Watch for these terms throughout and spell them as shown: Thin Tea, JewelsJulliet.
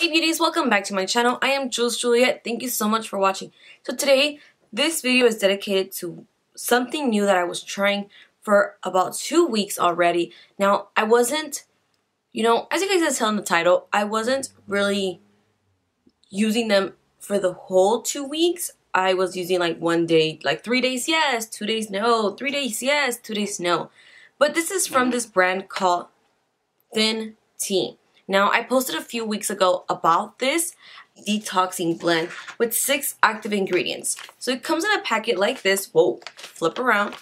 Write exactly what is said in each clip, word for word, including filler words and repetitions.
Hey beauties, welcome back to my channel. I am JewelsJulliet. Thank you so much for watching. So today, this video is dedicated to something new that I was trying for about two weeks already. Now, I wasn't, you know, as you guys can tell in the title, I wasn't really using them for the whole two weeks. I was using like one day, like three days yes, two days no, three days yes, two days no. But this is from this brand called Thin Tea. Now, I posted a few weeks ago about this detoxing blend with six active ingredients. So it comes in a packet like this. Whoa, flip around.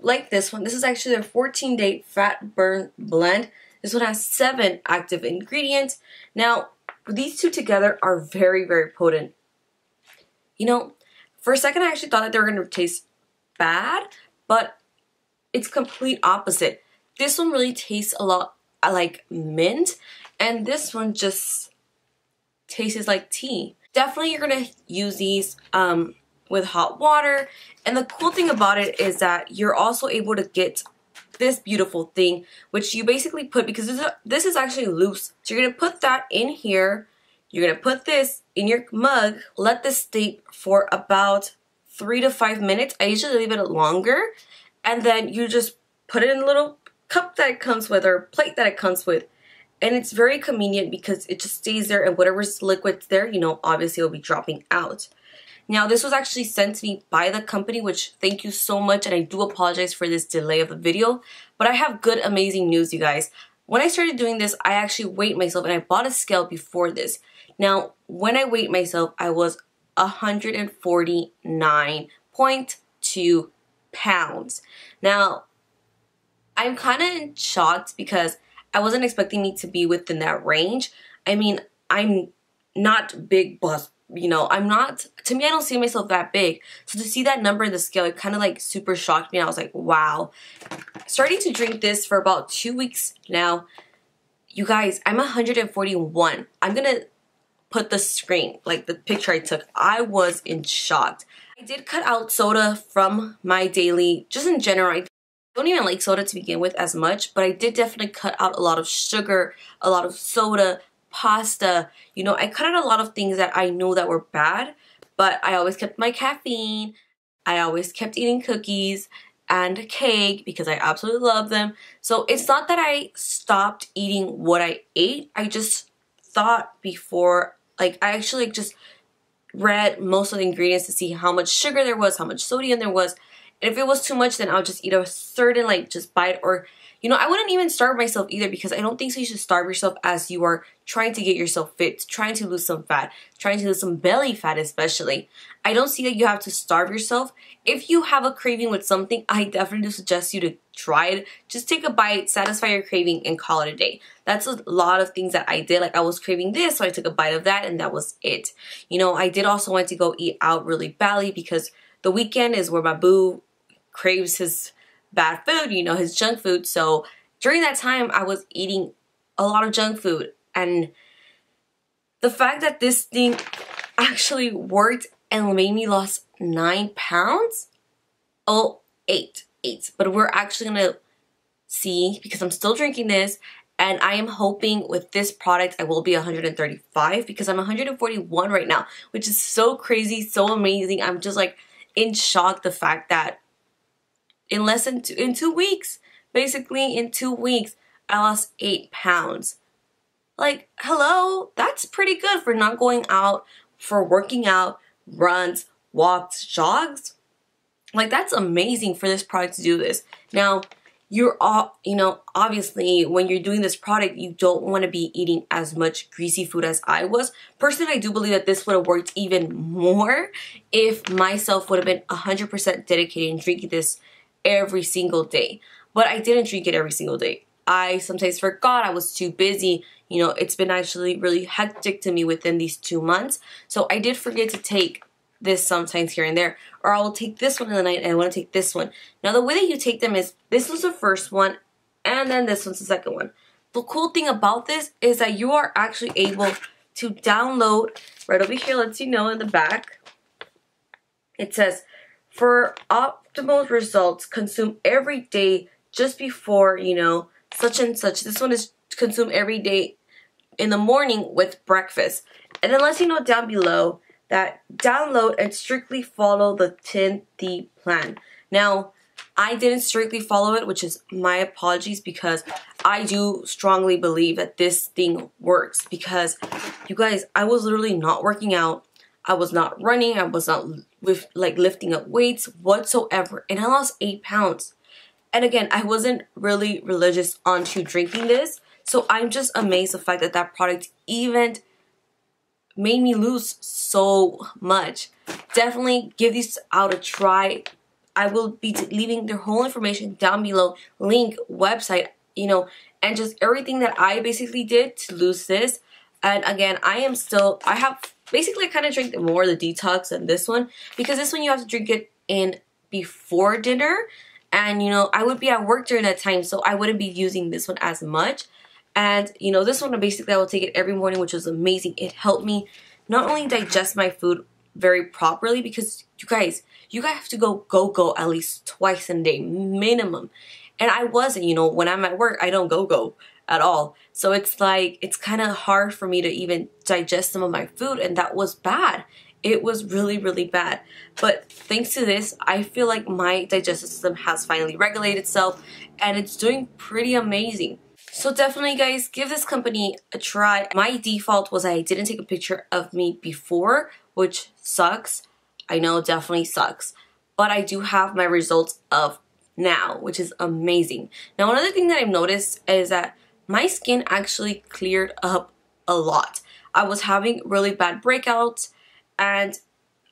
Like this one. This is actually their fourteen day fat burn blend. This one has seven active ingredients. Now, these two together are very, very potent. You know, for a second I actually thought that they were going to taste bad, but it's complete opposite. This one really tastes a lot like mint. And this one just tastes like tea. Definitely you're going to use these um, with hot water. And the cool thing about it is that you're also able to get this beautiful thing, which you basically put, because this is, this is actually loose. So you're going to put that in here. You're going to put this in your mug. Let this steep for about three to five minutes. I usually leave it longer. And then you just put it in a little cup that it comes with or plate that it comes with. And it's very convenient because it just stays there, and whatever's liquid's there, you know, obviously it'll be dropping out. Now, this was actually sent to me by the company, which thank you so much, and I do apologize for this delay of the video. But I have good, amazing news, you guys. When I started doing this, I actually weighed myself, and I bought a scale before this. Now, when I weighed myself, I was one hundred forty-nine point two pounds. Now, I'm kind of shocked because I wasn't expecting me to be within that range. I mean, I'm not big, but, you know, I'm not, to me, I don't see myself that big. So to see that number in the scale, it kind of like super shocked me. I was like, wow. Starting to drink this for about two weeks now. You guys, I'm one hundred forty-one. I'm going to put the screen, like the picture I took. I was in shock. I did cut out soda from my daily, just in general. I don't even like soda to begin with as much, but I did definitely cut out a lot of sugar, a lot of soda, pasta. You know, I cut out a lot of things that I knew that were bad, but I always kept my caffeine. I always kept eating cookies and cake because I absolutely love them. So it's not that I stopped eating what I ate. I just thought before, like I actually just read most of the ingredients to see how much sugar there was, how much sodium there was. If it was too much, then I'll just eat a certain, like, just bite, or, you know, I wouldn't even starve myself either, because I don't think so you should starve yourself as you are trying to get yourself fit, trying to lose some fat, trying to lose some belly fat especially. I don't see that you have to starve yourself. If you have a craving with something, I definitely do suggest you to try it. Just take a bite, satisfy your craving, and call it a day. That's a lot of things that I did. Like, I was craving this, so I took a bite of that, and that was it. You know, I did also want to go eat out really badly, because the weekend is where my boo craves his bad food, you know, his junk food. So during that time, I was eating a lot of junk food. And the fact that this thing actually worked and made me lost nine pounds, oh, eight, eight. But we're actually gonna see, because I'm still drinking this, and I am hoping with this product I will be one hundred thirty-five, because I'm one hundred forty-one right now, which is so crazy, so amazing. I'm just like in shock the fact that in less than two, in two weeks, basically in two weeks, I lost eight pounds. Like, hello, that's pretty good for not going out, for working out, runs, walks, jogs. Like, that's amazing for this product to do this. Now, you're all, you know, obviously when you're doing this product, you don't want to be eating as much greasy food as I was. Personally, I do believe that this would have worked even more if myself would have been one hundred percent dedicated in drinking this every single day. But I didn't drink it every single day. I sometimes forgot, I was too busy. You know, it's been actually really hectic to me within these two months. So I did forget to take this sometimes here and there, or I will take this one in the night and I want to take this one. Now, the way that you take them is, this was the first one and then this one's the second one. The cool thing about this is that you are actually able to download, right over here, let's you know in the back, it says, for optimal results, consume every day just before, you know, such and such. This one is consume every day in the morning with breakfast. And then let's you know down below that download and strictly follow the Thin Tea plan. Now, I didn't strictly follow it, which is my apologies, because I do strongly believe that this thing works. Because, you guys, I was literally not working out. I was not running. I was not with like lifting up weights whatsoever. And I lost eight pounds. And again, I wasn't really religious onto drinking this. So I'm just amazed the fact that that product even made me lose so much. Definitely give these out a try. I will be leaving their whole information down below, link, website, you know, and just everything that I basically did to lose this. And again, I am still, I have, basically I kind of drink more the detox than this one, because this one you have to drink it in before dinner. And, you know, I would be at work during that time, so I wouldn't be using this one as much. And, you know, this one, basically I will take it every morning, which was amazing. It helped me not only digest my food very properly, because you guys, you guys have to go go go at least twice a day minimum, and I wasn't. You know, when I'm at work, I don't go go at all, so it's like it's kind of hard for me to even digest some of my food, and that was bad. It was really really bad. But thanks to this, I feel like my digestive system has finally regulated itself, and it's doing pretty amazing. So definitely, guys, give this company a try. My default was I didn't take a picture of me before, which sucks. I know, definitely sucks. But I do have my results of now, which is amazing. Now, another thing that I've noticed is that my skin actually cleared up a lot. I was having really bad breakouts, and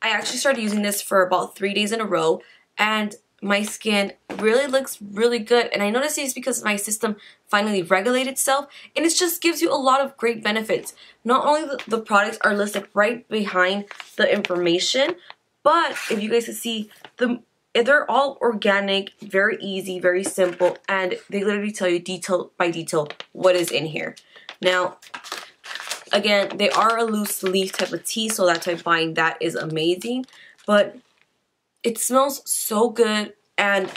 I actually started using this for about three days in a row, and my skin really looks really good. And I noticed it's because my system finally regulated itself, and it just gives you a lot of great benefits. Not only the, the products are listed right behind the information, but if you guys can see, the, they're all organic, very easy, very simple, and they literally tell you detail by detail what is in here. Now, again, they are a loose leaf type of tea, so that's why buying that is amazing. But it smells so good, and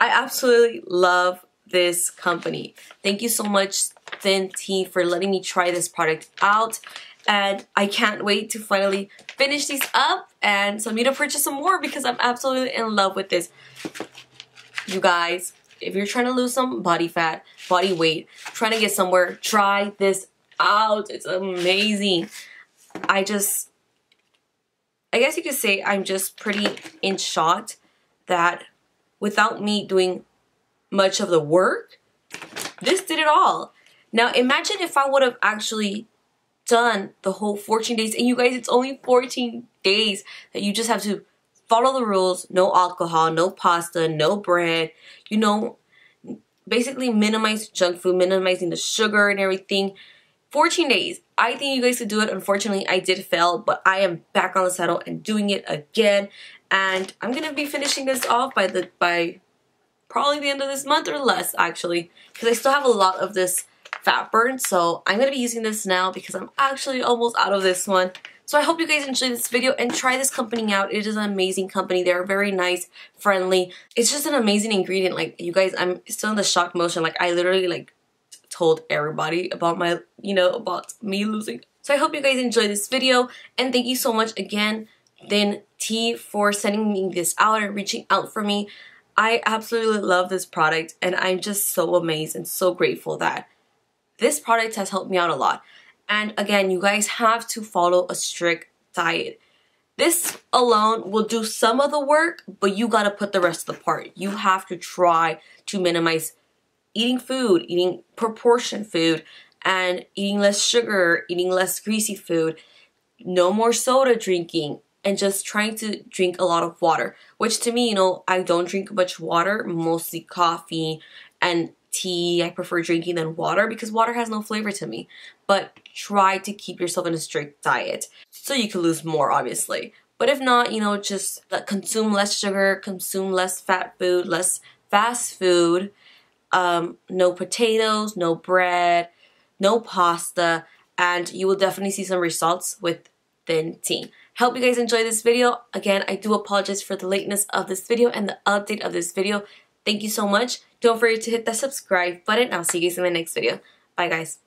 I absolutely love this company. Thank you so much, Thin Tea, for letting me try this product out, and I can't wait to finally finish these up and so I need to purchase some more, because I'm absolutely in love with this. You guys, if you're trying to lose some body fat, body weight, trying to get somewhere, try this out. It's amazing. I just, I guess you could say I'm just pretty in shock that without me doing much of the work, this did it all. Now imagine if I would have actually done the whole fourteen days. And you guys, it's only fourteen days that you just have to follow the rules. No alcohol, no pasta, no bread, you know, basically minimize junk food, minimizing the sugar and everything. fourteen days. I think you guys could do it. Unfortunately, I did fail, but I am back on the saddle and doing it again. And I'm going to be finishing this off by the by probably the end of this month or less, actually, because I still have a lot of this fat burn. So I'm going to be using this now because I'm actually almost out of this one. So I hope you guys enjoyed this video and try this company out. It is an amazing company. They're very nice, friendly. It's just an amazing ingredient. Like, you guys, I'm still in the shock motion. Like, I literally, like, told everybody about my, you know, about me losing. So I hope you guys enjoyed this video, and thank you so much again, Thin Tea, for sending me this out and reaching out for me. I absolutely love this product, and I'm just so amazed and so grateful that this product has helped me out a lot. And again, you guys have to follow a strict diet. This alone will do some of the work, but you gotta put the rest of the part. You have to try to minimize eating food, eating proportion food, and eating less sugar, eating less greasy food, no more soda drinking, and just trying to drink a lot of water, which to me, you know, I don't drink much water, mostly coffee and tea. I prefer drinking than water because water has no flavor to me, but try to keep yourself in a strict diet so you can lose more, obviously. But if not, you know, just consume less sugar, consume less fat food, less fast food, um no potatoes, no bread, no pasta, and you will definitely see some results with Thin Tea. Hope you guys enjoyed this video. Again, I do apologize for the lateness of this video and the update of this video. Thank you so much. Don't forget to hit that subscribe button. I'll see you guys in my next video. Bye, guys.